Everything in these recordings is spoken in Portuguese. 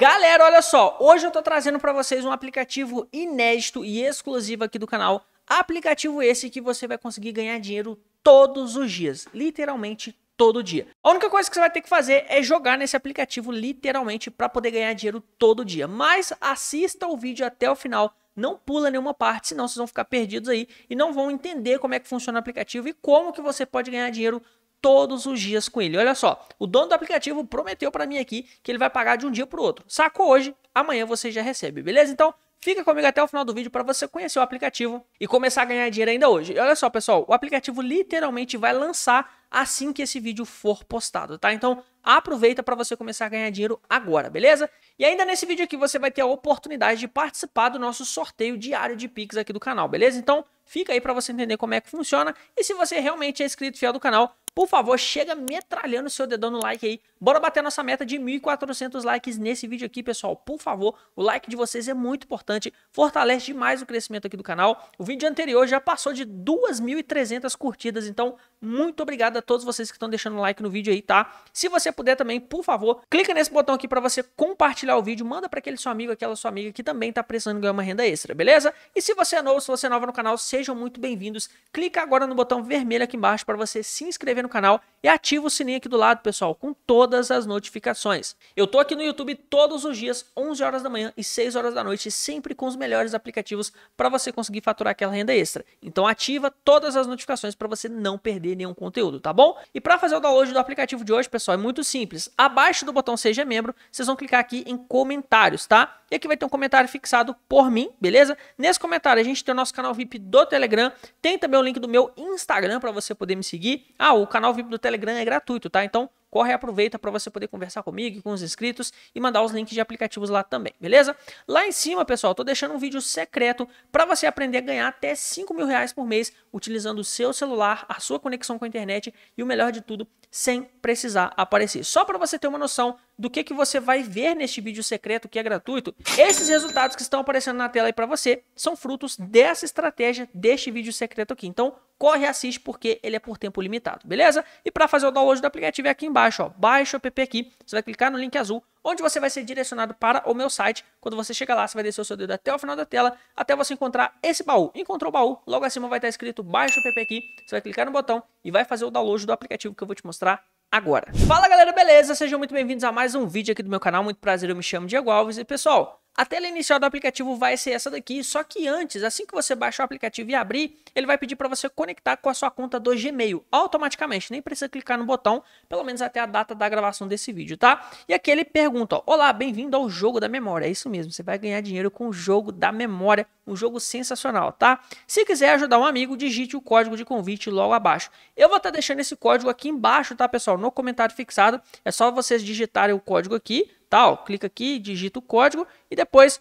Galera, olha só, hoje eu tô trazendo para vocês um aplicativo inédito e exclusivo aqui do canal. Aplicativo esse que você vai conseguir ganhar dinheiro todos os dias, literalmente todo dia. A única coisa que você vai ter que fazer é jogar nesse aplicativo literalmente para poder ganhar dinheiro todo dia. Mas assista o vídeo até o final. Não pula nenhuma parte, senão vocês vão ficar perdidos aí e não vão entender como é que funciona o aplicativo e como que você pode ganhar dinheiro todos os dias com ele. Olha só, o dono do aplicativo prometeu para mim aqui que ele vai pagar de um dia para o outro. Sacou hoje, amanhã você já recebe, beleza? Então fica comigo até o final do vídeo para você conhecer o aplicativo e começar a ganhar dinheiro ainda hoje. E olha só, pessoal, o aplicativo literalmente vai lançar assim que esse vídeo for postado, tá? Então aproveita para você começar a ganhar dinheiro agora, beleza? E ainda nesse vídeo aqui você vai ter a oportunidade de participar do nosso sorteio diário de Pix aqui do canal, beleza? Então fica aí para você entender como é que funciona. E se você realmente é inscrito fiel do canal, por favor, chega metralhando o seu dedão no like aí. Bora bater nossa meta de 1.400 likes nesse vídeo aqui, pessoal. Por favor, o like de vocês é muito importante. Fortalece demais o crescimento aqui do canal. O vídeo anterior já passou de 2.300 curtidas. Então, muito obrigado a todos vocês que estão deixando o like no vídeo aí, tá? Se você puder também, por favor, clica nesse botão aqui para você compartilhar o vídeo. Manda para aquele seu amigo, aquela sua amiga que também tá precisando ganhar uma renda extra, beleza? E se você é novo, se você é nova no canal, sejam muito bem-vindos. Clica agora no botão vermelho aqui embaixo para você se inscrever no canal e ativa o sininho aqui do lado, pessoal, com todas as notificações. Eu tô aqui no YouTube todos os dias, 11 horas da manhã e 6 horas da noite, sempre com os melhores aplicativos para você conseguir faturar aquela renda extra. Então ativa todas as notificações para você não perder nenhum conteúdo, tá bom? E para fazer o download do aplicativo de hoje, pessoal, é muito simples. Abaixo do botão Seja Membro, vocês vão clicar aqui em Comentários, tá? E aqui vai ter um comentário fixado por mim, beleza? Nesse comentário a gente tem o nosso canal VIP do Telegram, tem também o link do meu Instagram para você poder me seguir. Ah, o canal VIP do Telegram é gratuito, tá? Então corre e aproveita para você poder conversar comigo e com os inscritos e mandar os links de aplicativos lá também, beleza? Lá em cima, pessoal, tô deixando um vídeo secreto para você aprender a ganhar até 5 mil reais por mês utilizando o seu celular, a sua conexão com a internet e o melhor de tudo, sem precisar aparecer. Só para você ter uma noção do que você vai ver neste vídeo secreto que é gratuito, esses resultados que estão aparecendo na tela aí para você são frutos dessa estratégia deste vídeo secreto aqui. Então, corre e assiste porque ele é por tempo limitado, beleza? E para fazer o download do aplicativo é aqui embaixo, ó, baixa o app aqui, você vai clicar no link azul, onde você vai ser direcionado para o meu site. Quando você chegar lá, você vai descer o seu dedo até o final da tela, até você encontrar esse baú. Encontrou o baú, logo acima vai estar escrito baixa o app aqui, você vai clicar no botão e vai fazer o download do aplicativo que eu vou te mostrar agora. Fala galera, beleza? Sejam muito bem-vindos a mais um vídeo aqui do meu canal, muito prazer, eu me chamo Diego Alves e pessoal, a tela inicial do aplicativo vai ser essa daqui, só que antes, assim que você baixar o aplicativo e abrir, ele vai pedir para você conectar com a sua conta do Gmail automaticamente, nem precisa clicar no botão, pelo menos até a data da gravação desse vídeo, tá? E aqui ele pergunta, ó, olá, bem-vindo ao jogo da memória, é isso mesmo, você vai ganhar dinheiro com o jogo da memória, um jogo sensacional, tá? Se quiser ajudar um amigo, digite o código de convite logo abaixo. Eu vou estar deixando esse código aqui embaixo, tá, pessoal, no comentário fixado, é só vocês digitarem o código aqui, tá, ó, clica aqui, digita o código e depois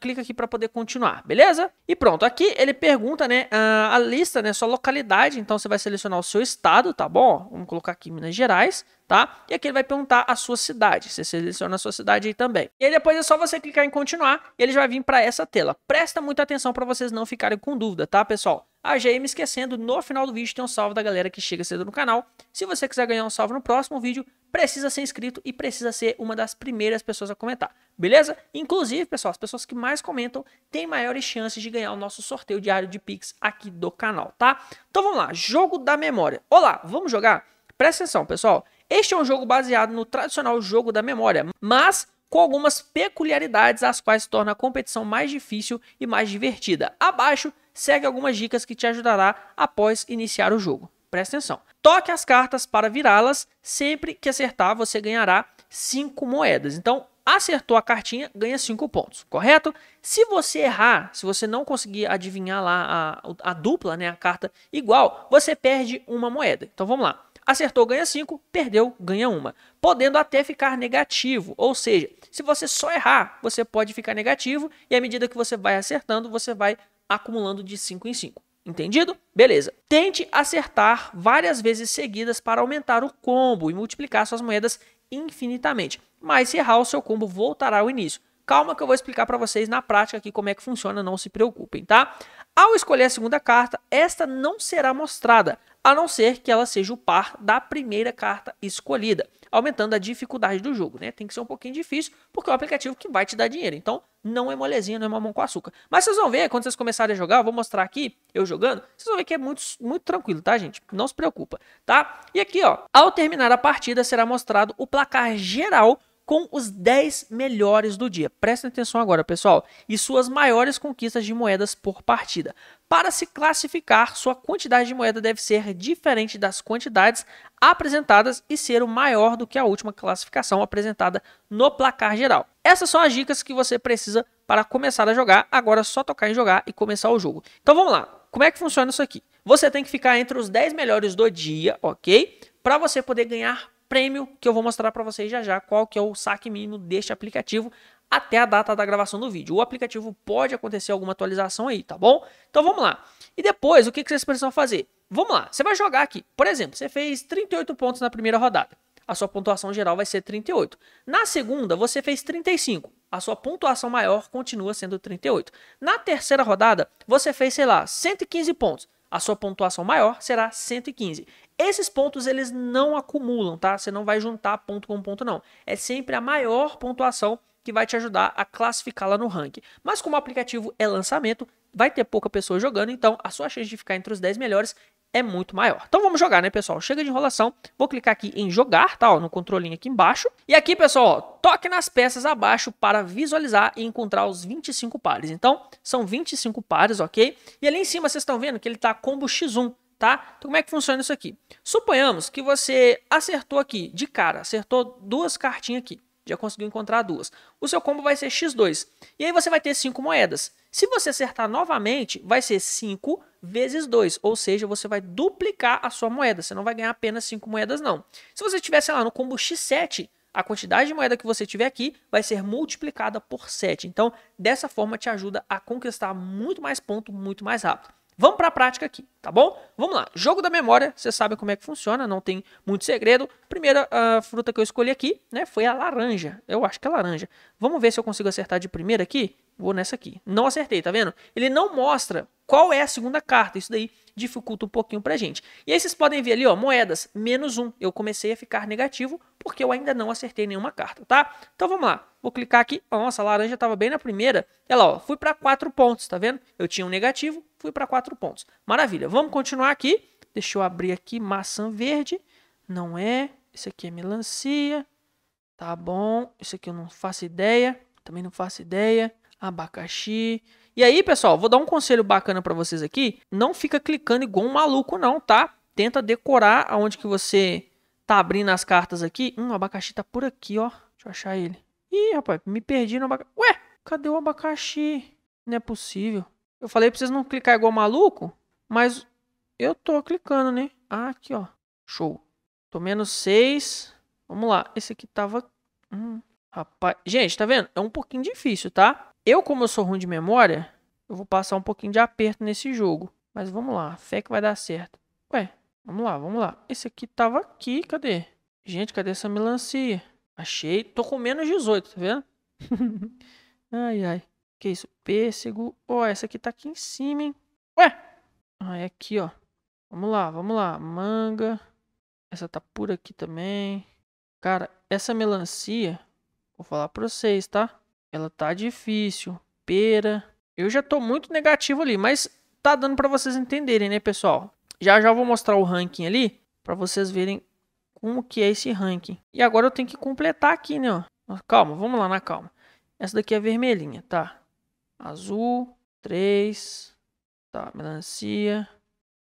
clica aqui para poder continuar, beleza? E pronto, aqui ele pergunta, né, a lista, né, sua localidade, então você vai selecionar o seu estado, tá bom? Vamos colocar aqui Minas Gerais, tá? E aqui ele vai perguntar a sua cidade, você seleciona a sua cidade aí também. E aí depois é só você clicar em continuar e ele já vai vir para essa tela. Presta muita atenção para vocês não ficarem com dúvida, tá, pessoal? Ah, já ia me esquecendo, no final do vídeo tem um salve da galera que chega cedo no canal. Se você quiser ganhar um salve no próximo vídeo, precisa ser inscrito e precisa ser uma das primeiras pessoas a comentar, beleza? Inclusive, pessoal, as pessoas que mais comentam têm maiores chances de ganhar o nosso sorteio diário de Pix aqui do canal, tá? Então vamos lá, jogo da memória. Olá, vamos jogar? Presta atenção, pessoal. Este é um jogo baseado no tradicional jogo da memória, mas com algumas peculiaridades as quais torna a competição mais difícil e mais divertida. Abaixo, segue algumas dicas que te ajudará após iniciar o jogo. Presta atenção. Toque as cartas para virá-las. Sempre que acertar, você ganhará 5 moedas. Então, acertou a cartinha, ganha 5 pontos, correto? Se você errar, se você não conseguir adivinhar lá a dupla, né, a carta igual, você perde uma moeda. Então, vamos lá. Acertou, ganha 5, perdeu, ganha 1. Podendo até ficar negativo, ou seja, se você só errar, você pode ficar negativo e à medida que você vai acertando, você vai acumulando de 5 em 5. Entendido? Beleza. Tente acertar várias vezes seguidas para aumentar o combo e multiplicar suas moedas infinitamente. Mas se errar, o seu combo voltará ao início. Calma que eu vou explicar para vocês na prática aqui como é que funciona, não se preocupem, tá? Ao escolher a segunda carta, esta não será mostrada. a não ser que ela seja o par da primeira carta escolhida, aumentando a dificuldade do jogo, né? Tem que ser um pouquinho difícil, porque é um aplicativo que vai te dar dinheiro. Então, não é molezinha, não é mamão com açúcar. Mas vocês vão ver, quando vocês começarem a jogar, eu vou mostrar aqui, eu jogando, vocês vão ver que é muito tranquilo, tá, gente? Não se preocupa, tá? E aqui, ó, ao terminar a partida, será mostrado o placar geral com os 10 melhores do dia. Prestem atenção agora, pessoal. E suas maiores conquistas de moedas por partida. Para se classificar, sua quantidade de moeda deve ser diferente das quantidades apresentadas e ser o maior do que a última classificação apresentada no placar geral. Essas são as dicas que você precisa para começar a jogar. Agora é só tocar em jogar e começar o jogo. Então vamos lá. Como é que funciona isso aqui? Você tem que ficar entre os 10 melhores do dia, ok? Para você poder ganhar prêmio, que eu vou mostrar para vocês já já qual que é o saque mínimo deste aplicativo até a data da gravação do vídeo. O aplicativo pode acontecer alguma atualização aí, tá bom? Então vamos lá. E depois, o que vocês precisam fazer? Vamos lá, você vai jogar aqui. Por exemplo, você fez 38 pontos na primeira rodada. A sua pontuação geral vai ser 38. Na segunda, você fez 35. A sua pontuação maior continua sendo 38. Na terceira rodada, você fez, sei lá, 115 pontos. A sua pontuação maior será 115. Esses pontos, eles não acumulam, tá? Você não vai juntar ponto com ponto, não. É sempre a maior pontuação que vai te ajudar a classificá-la no ranking. Mas como o aplicativo é lançamento, vai ter pouca pessoa jogando, então a sua chance de ficar entre os 10 melhores é muito maior. Então vamos jogar, né, pessoal? Chega de enrolação. Vou clicar aqui em jogar, tá? Ó, no controlinho aqui embaixo. E aqui, pessoal, ó, toque nas peças abaixo para visualizar e encontrar os 25 pares. Então, são 25 pares, ok? E ali em cima, vocês estão vendo que ele tá combo X1, tá? Então, como é que funciona isso aqui? Suponhamos que você acertou aqui, de cara, acertou duas cartinhas aqui. Já conseguiu encontrar duas. O seu combo vai ser X2. E aí você vai ter 5 moedas. Se você acertar novamente, vai ser 5 vezes 2. Ou seja, você vai duplicar a sua moeda. Você não vai ganhar apenas 5 moedas, não. Se você estiver, sei lá, no combo X7, a quantidade de moeda que você tiver aqui vai ser multiplicada por 7. Então, dessa forma, te ajuda a conquistar muito mais ponto, muito mais rápido. Vamos para a prática aqui, tá bom? Vamos lá. Jogo da memória, vocês sabem como é que funciona, não tem muito segredo. Primeira fruta que eu escolhi aqui, né, foi a laranja. Eu acho que é laranja. Vamos ver se eu consigo acertar de primeira aqui. Vou nessa aqui. Não acertei, tá vendo? Ele não mostra qual é a segunda carta. Isso daí dificulta um pouquinho pra gente. E aí vocês podem ver ali, ó, moedas, -1. Eu comecei a ficar negativo porque eu ainda não acertei nenhuma carta, tá? Então vamos lá. Vou clicar aqui. Nossa, a laranja estava bem na primeira. Olha lá, ó, fui para 4 pontos, tá vendo? Eu tinha um negativo. Fui para 4 pontos. Maravilha. Vamos continuar aqui. Deixa eu abrir aqui. Maçã verde. Não é. Esse aqui é melancia. Tá bom. Esse aqui eu não faço ideia. Também não faço ideia. Abacaxi. E aí, pessoal, vou dar um conselho bacana para vocês aqui. Não fica clicando igual um maluco, não, tá? Tenta decorar aonde que você tá abrindo as cartas aqui. O abacaxi tá por aqui, ó. Deixa eu achar ele. Ih, rapaz, me perdi no abacaxi. Ué, cadê o abacaxi? Não é possível. Eu falei pra vocês não clicar igual maluco, mas eu tô clicando, né? Ah, aqui, ó. Show. Tô menos 6. Vamos lá. Esse aqui tava... rapaz. Gente, tá vendo? É um pouquinho difícil, tá? Eu, como eu sou ruim de memória, eu vou passar um pouquinho de aperto nesse jogo. Mas vamos lá. Fé que vai dar certo. Ué, vamos lá, vamos lá. Esse aqui tava aqui. Cadê? Gente, cadê essa melancia? Achei. Tô com menos 18, tá vendo? Ai, ai. Que isso? Pêssego. Ó, essa aqui tá aqui em cima, hein? Ué! Ah, é aqui, ó. Vamos lá, vamos lá. Manga. Essa tá por aqui também. Cara, essa melancia, vou falar pra vocês, tá? Ela tá difícil. Pera. Eu já tô muito negativo ali, mas tá dando pra vocês entenderem, né, pessoal? Já já eu vou mostrar o ranking ali, pra vocês verem como que é esse ranking. E agora eu tenho que completar aqui, né, ó. Calma, vamos lá na calma. Essa daqui é vermelhinha, tá? Azul, 3, tá, melancia,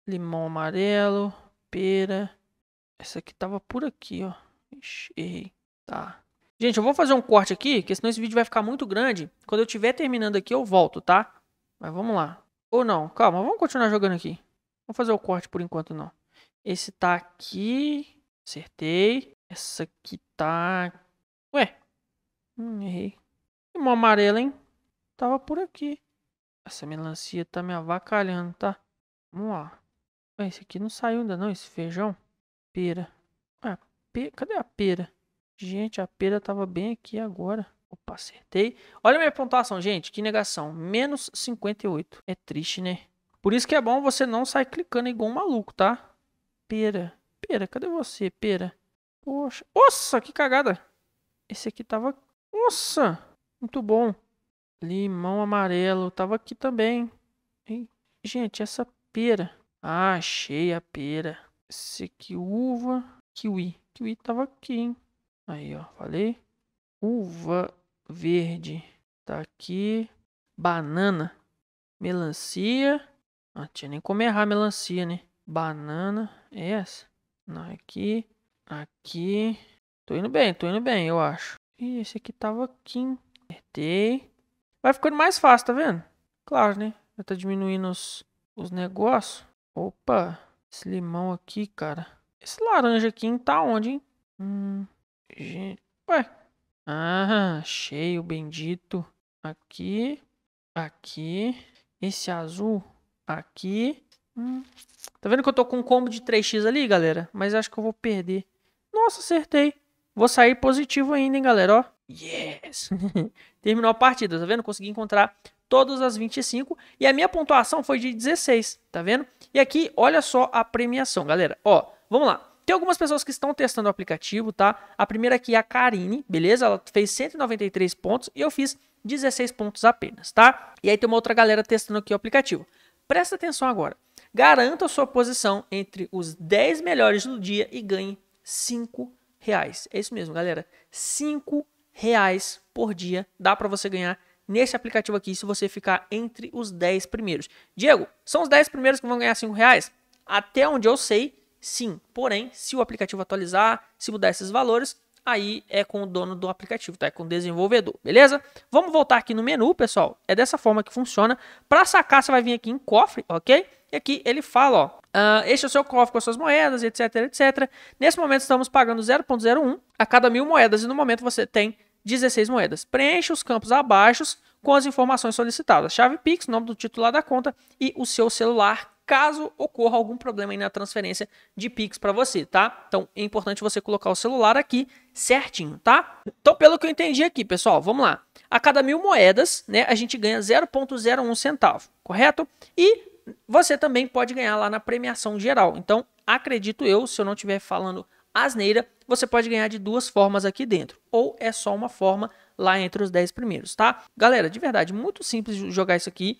limão amarelo, pera, essa aqui tava por aqui, ó, ixi, errei, tá. Gente, eu vou fazer um corte aqui, porque senão esse vídeo vai ficar muito grande, quando eu tiver terminando aqui eu volto, tá? Mas vamos lá, ou não, calma, vamos continuar jogando aqui, vamos fazer o corte por enquanto não. Esse tá aqui, acertei, essa aqui tá, ué, errei, limão amarelo, hein? Tava por aqui. Essa melancia tá me avacalhando, tá? Vamos lá. Esse aqui não saiu ainda não, esse feijão. Pera. Ah, pera. Cadê a pera? Gente, a pera tava bem aqui agora. Opa, acertei. Olha a minha pontuação, gente. Que negação. Menos 58. É triste, né? Por isso que é bom você não sair clicando igual um maluco, tá? Pera. Pera, cadê você, pera? Poxa. Nossa, que cagada. Esse aqui tava... Nossa. Muito bom. Limão amarelo. Tava aqui também. Hein? Gente, essa pera. Ah, achei a pera. Esse aqui, uva. Kiwi. Kiwi tava aqui, hein? Aí, ó. Falei. Uva verde. Tá aqui. Banana. Melancia. Não tinha nem como errar a melancia, né? Banana. Essa. Aqui. Aqui. Tô indo bem, eu acho. Ih, esse aqui tava aqui. Apertei. Vai ficando mais fácil, tá vendo? Claro, né? Já tá diminuindo os negócios. Opa. Esse limão aqui, cara. Esse laranja aqui, hein? Tá onde, hein? Gente. Ué. Ah, cheio, bendito. Aqui. Aqui. Esse azul. Aqui. Tá vendo que eu tô com um combo de 3x ali, galera? Mas acho que eu vou perder. Nossa, acertei. Vou sair positivo ainda, hein, galera? Ó. Yes! Terminou a partida, tá vendo? Consegui encontrar todas as 25. E a minha pontuação foi de 16, tá vendo? E aqui, olha só a premiação, galera. Ó, vamos lá. Tem algumas pessoas que estão testando o aplicativo, tá? A primeira aqui é a Karine, beleza? Ela fez 193 pontos e eu fiz 16 pontos apenas, tá? E aí tem uma outra galera testando aqui o aplicativo. Presta atenção agora. Garanta a sua posição entre os 10 melhores do dia e ganhe R$5. É isso mesmo, galera. R$5 por dia dá para você ganhar nesse aplicativo aqui se você ficar entre os 10 primeiros. Diego, são os 10 primeiros que vão ganhar R$5? Até onde eu sei... Sim, porém, se o aplicativo atualizar, se mudar esses valores, aí é com o dono do aplicativo, tá? É com o desenvolvedor, beleza? Vamos voltar aqui no menu, pessoal. É dessa forma que funciona. Para sacar, você vai vir aqui em cofre, ok? E aqui ele fala, ó, este é o seu cofre com as suas moedas, etc, etc. Nesse momento estamos pagando 0,01 a cada 1.000 moedas e no momento você tem 16 moedas. Preencha os campos abaixo com as informações solicitadas. Chave PIX, nome do titular da conta e o seu celular, caso ocorra algum problema aí na transferência de Pix para você, tá? Então, é importante você colocar o celular aqui certinho, tá? Então, pelo que eu entendi aqui, pessoal, vamos lá. A cada 1.000 moedas, né, a gente ganha 0,01 centavo, correto? E você também pode ganhar lá na premiação geral. Então, acredito eu, se eu não estiver falando asneira, você pode ganhar de duas formas aqui dentro. Ou é só uma forma lá entre os 10 primeiros, tá? Galera, de verdade, muito simples jogar isso aqui.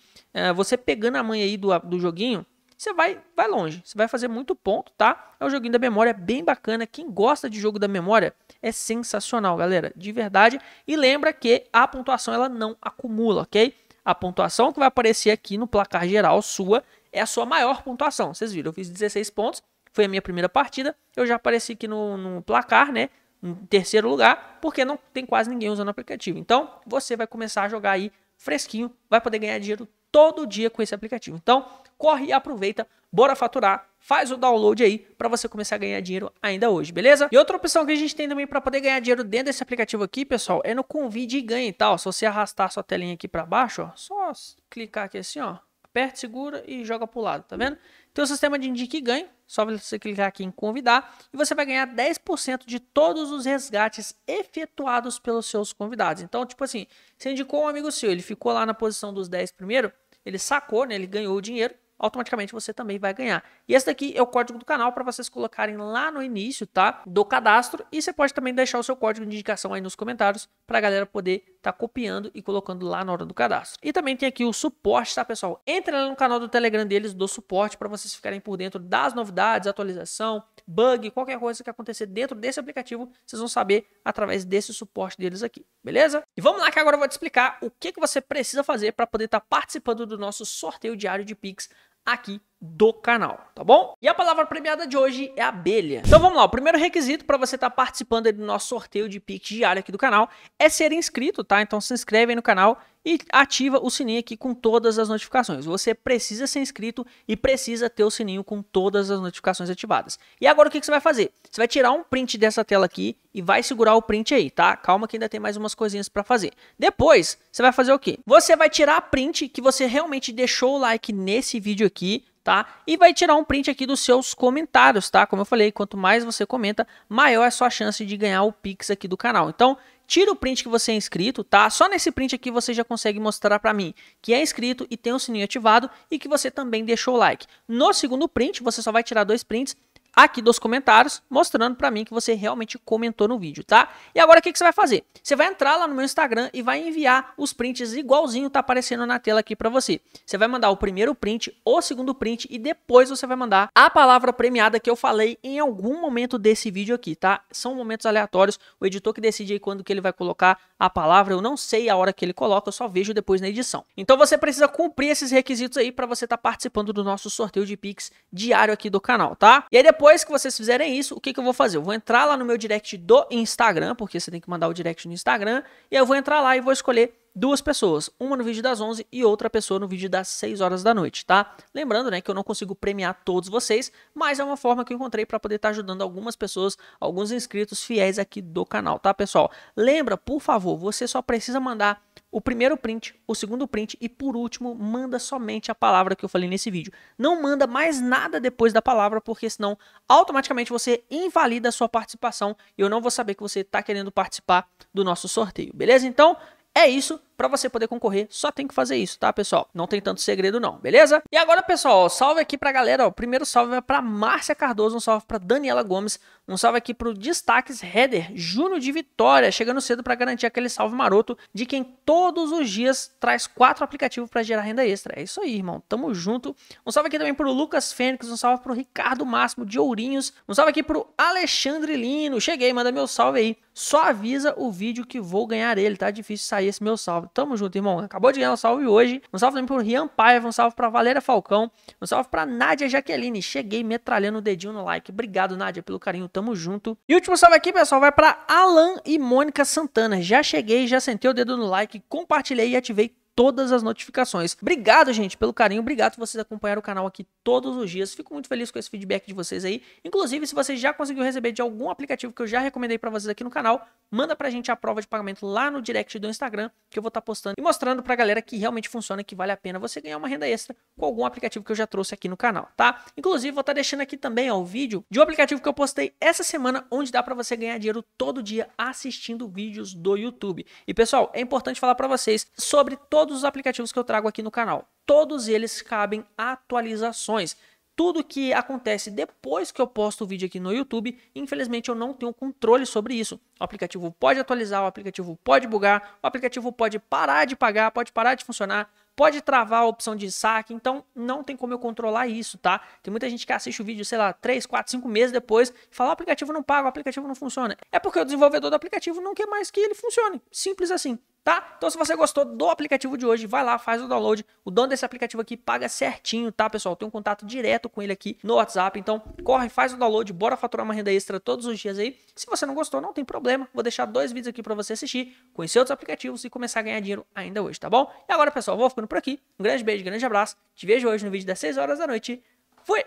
Você pegando a manha aí do joguinho... Você vai longe, você vai fazer muito ponto, tá? É um joguinho da memória bem bacana. Quem gosta de jogo da memória é sensacional, galera, de verdade. E lembra que a pontuação ela não acumula, ok? A pontuação que vai aparecer aqui no placar geral sua é a sua maior pontuação. Vocês viram, eu fiz 16 pontos, foi a minha primeira partida. Eu já apareci aqui no placar, né? Em terceiro lugar, porque não tem quase ninguém usando o aplicativo. Então, você vai começar a jogar aí fresquinho, vai poder ganhar dinheiro todo dia com esse aplicativo. Então... Corre e aproveita, bora faturar, faz o download aí para você começar a ganhar dinheiro ainda hoje, beleza? E outra opção que a gente tem também para poder ganhar dinheiro dentro desse aplicativo aqui, pessoal, é no Convide e Ganhe, tá? Ó, se você arrastar sua telinha aqui para baixo, ó, só clicar aqui assim, ó, aperta, segura e joga pro lado, tá vendo? Tem o sistema de Indique e Ganhe, só você clicar aqui em Convidar e você vai ganhar 10% de todos os resgates efetuados pelos seus convidados. Então, tipo assim, você indicou um amigo seu, ele ficou lá na posição dos 10 primeiro, ele sacou, né? Ele ganhou o dinheiro, automaticamente você também vai ganhar. E esse daqui é o código do canal para vocês colocarem lá no início, tá? Do cadastro. E você pode também deixar o seu código de indicação aí nos comentários para a galera poder estar copiando e colocando lá na hora do cadastro. E também tem aqui o suporte, tá, pessoal? Entra lá no canal do Telegram deles, do suporte, para vocês ficarem por dentro das novidades, atualização, bug, qualquer coisa que acontecer dentro desse aplicativo, vocês vão saber através desse suporte deles aqui, beleza? E vamos lá que agora eu vou te explicar o que você precisa fazer para poder estar participando do nosso sorteio diário de Pix aqui do canal, tá bom? E a palavra premiada de hoje é abelha. Então vamos lá, o primeiro requisito para você estar participando do nosso sorteio de Pix diário aqui do canal é ser inscrito, tá? Então se inscreve aí no canal e ativa o sininho aqui com todas as notificações. Você precisa ser inscrito e precisa ter o sininho com todas as notificações ativadas. E agora o que você vai fazer? Você vai tirar um print dessa tela aqui e vai segurar o print aí, tá? Calma que ainda tem mais umas coisinhas para fazer. Depois, você vai fazer o quê? Você vai tirar a print que você realmente deixou o like nesse vídeo aqui, tá? E vai tirar um print aqui dos seus comentários, tá? Como eu falei, quanto mais você comenta, maior é a sua chance de ganhar o Pix aqui do canal. Então, tira o print que você é inscrito, tá? Só nesse print aqui você já consegue mostrar pra mim que é inscrito e tem o sininho ativado e que você também deixou o like. No segundo print, você só vai tirar dois prints aqui dos comentários, mostrando para mim que você realmente comentou no vídeo, tá? E agora o que, que você vai fazer? Você vai entrar lá no meu Instagram e vai enviar os prints igualzinho tá aparecendo na tela aqui para você. Você vai mandar o primeiro print, o segundo print e depois você vai mandar a palavra premiada que eu falei em algum momento desse vídeo aqui, tá? São momentos aleatórios, o editor que decide aí quando que ele vai colocar a palavra, eu não sei a hora que ele coloca, eu só vejo depois na edição. Então você precisa cumprir esses requisitos aí para você estar participando do nosso sorteio de Pix diário aqui do canal, tá? E aí depois que vocês fizerem isso, o que que eu vou fazer? Eu vou entrar lá no meu direct do Instagram, porque você tem que mandar o direct no Instagram, e aí eu vou entrar lá e vou escolher duas pessoas, uma no vídeo das 11 e outra pessoa no vídeo das 6 horas da noite, tá? Lembrando, né, que eu não consigo premiar todos vocês, mas é uma forma que eu encontrei para poder estar ajudando algumas pessoas, alguns inscritos fiéis aqui do canal, tá, pessoal? Lembra, por favor, você só precisa mandar o primeiro print, o segundo print e por último manda somente a palavra que eu falei nesse vídeo. Não manda mais nada depois da palavra porque senão automaticamente você invalida a sua participação e eu não vou saber que você está querendo participar do nosso sorteio, beleza? Então é isso, para você poder concorrer, só tem que fazer isso, tá, pessoal? Não tem tanto segredo não, beleza? E agora, pessoal, ó, salve aqui pra galera, ó, primeiro salve vai pra Márcia Cardoso, um salve pra Daniela Gomes, um salve aqui pro Destaques Header, Júnior de Vitória, chegando cedo pra garantir aquele salve maroto de quem todos os dias traz 4 aplicativos pra gerar renda extra. É isso aí, irmão, tamo junto. Um salve aqui também pro Lucas Fênix, um salve pro Ricardo Máximo de Ourinhos, um salve aqui pro Alexandre Lino, cheguei, manda meu salve aí. Só avisa o vídeo que vou ganhar ele, tá? Difícil sair esse meu salve. Tamo junto, irmão. Acabou de ganhar um salve hoje. Um salve também pro Rian Paiva, um salve pra Valéria Falcão, um salve pra Nádia Jaqueline. Cheguei metralhando o dedinho no like. Obrigado, Nádia, pelo carinho. Tamo junto. E o último salve aqui, pessoal, vai pra Alan e Mônica Santana. Já cheguei, já sentei o dedo no like, compartilhei e ativei todas as notificações. Obrigado, gente, pelo carinho. Obrigado por vocês acompanharem o canal aqui todos os dias. Fico muito feliz com esse feedback de vocês aí. Inclusive, se você já conseguiu receber de algum aplicativo que eu já recomendei para vocês aqui no canal, manda pra gente a prova de pagamento lá no direct do Instagram, que eu vou estar postando e mostrando pra galera que realmente funciona, que vale a pena você ganhar uma renda extra com algum aplicativo que eu já trouxe aqui no canal, tá? Inclusive, vou estar deixando aqui também, ó, o vídeo de um aplicativo que eu postei essa semana, onde dá pra você ganhar dinheiro todo dia assistindo vídeos do YouTube. E, pessoal, é importante falar pra vocês sobre todos os aplicativos que eu trago aqui no canal. Todos eles cabem atualizações. Tudo que acontece depois que eu posto o vídeo aqui no YouTube, infelizmente eu não tenho controle sobre isso. O aplicativo pode atualizar, o aplicativo pode bugar, o aplicativo pode parar de pagar, pode parar de funcionar, pode travar a opção de saque, então não tem como eu controlar isso, tá? Tem muita gente que assiste o vídeo, sei lá, 3, 4, 5 meses depois e fala, o aplicativo não paga, o aplicativo não funciona. É porque o desenvolvedor do aplicativo não quer mais que ele funcione, simples assim. Tá? Então se você gostou do aplicativo de hoje, vai lá, faz o download, o dono desse aplicativo aqui paga certinho, tá, pessoal? Eu tenho um contato direto com ele aqui no WhatsApp, então corre, faz o download, bora faturar uma renda extra todos os dias aí. Se você não gostou, não tem problema, vou deixar 2 vídeos aqui pra você assistir, conhecer outros aplicativos e começar a ganhar dinheiro ainda hoje, tá bom? E agora, pessoal, vou ficando por aqui, um grande beijo, grande abraço, te vejo hoje no vídeo das 6 horas da noite, fui!